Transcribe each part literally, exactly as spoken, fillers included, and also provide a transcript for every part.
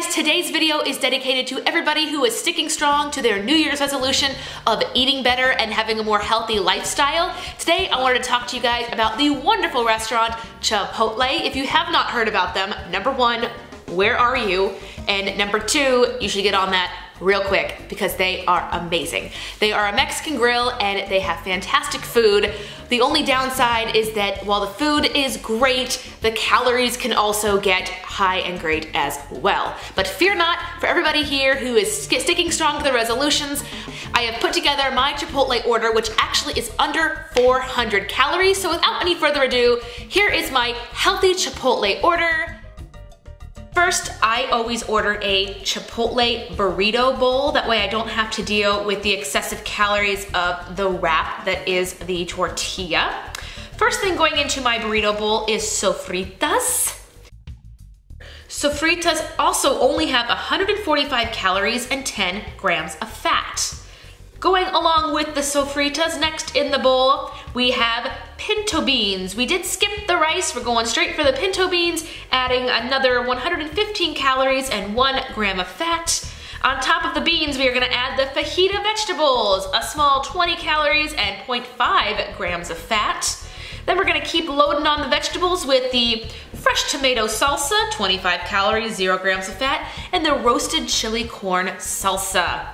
guys, today's video is dedicated to everybody who is sticking strong to their New Year's resolution of eating better and having a more healthy lifestyle. Today, I wanted to talk to you guys about the wonderful restaurant Chipotle. If you have not heard about them, number one, where are you? And number two, you should get on that real quick because they are amazing. They are a Mexican grill and they have fantastic food. The only downside is that while the food is great, the calories can also get high and great as well. But fear not, for everybody here who is sticking strong to the resolutions, I have put together my Chipotle order, which actually is under four hundred calories. So without any further ado, here is my healthy Chipotle order. First, I always order a Chipotle burrito bowl. That way I don't have to deal with the excessive calories of the wrap that is the tortilla. First thing going into my burrito bowl is sofritas. Sofritas also only have one hundred forty-five calories and ten grams of fat. Going along with the sofritas, next in the bowl, we have pinto beans. We did skip the rice, we're going straight for the pinto beans, adding another one hundred fifteen calories and one gram of fat. On top of the beans, we are gonna add the fajita vegetables, a small twenty calories and zero point five grams of fat. Then we're gonna keep loading on the vegetables with the fresh tomato salsa, twenty-five calories, zero grams of fat, and the roasted chili corn salsa,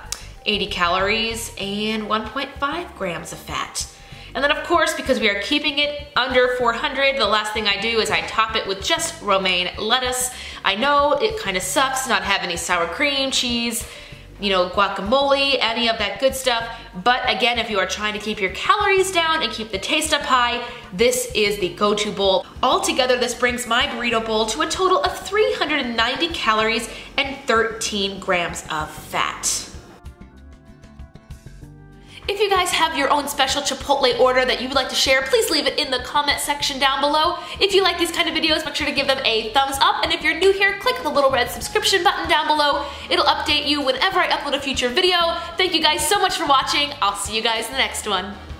eighty calories and one point five grams of fat. And then of course, because we are keeping it under four hundred, the last thing I do is I top it with just romaine lettuce. I know it kind of sucks not have any sour cream, cheese, you know, guacamole, any of that good stuff. But again, if you are trying to keep your calories down and keep the taste up high, this is the go-to bowl. Altogether, this brings my burrito bowl to a total of three hundred ninety calories and thirteen grams of fat. If you guys have your own special Chipotle order that you would like to share, please leave it in the comment section down below. If you like these kind of videos, make sure to give them a thumbs up. And if you're new here, click the little red subscription button down below. It'll update you whenever I upload a future video. Thank you guys so much for watching. I'll see you guys in the next one.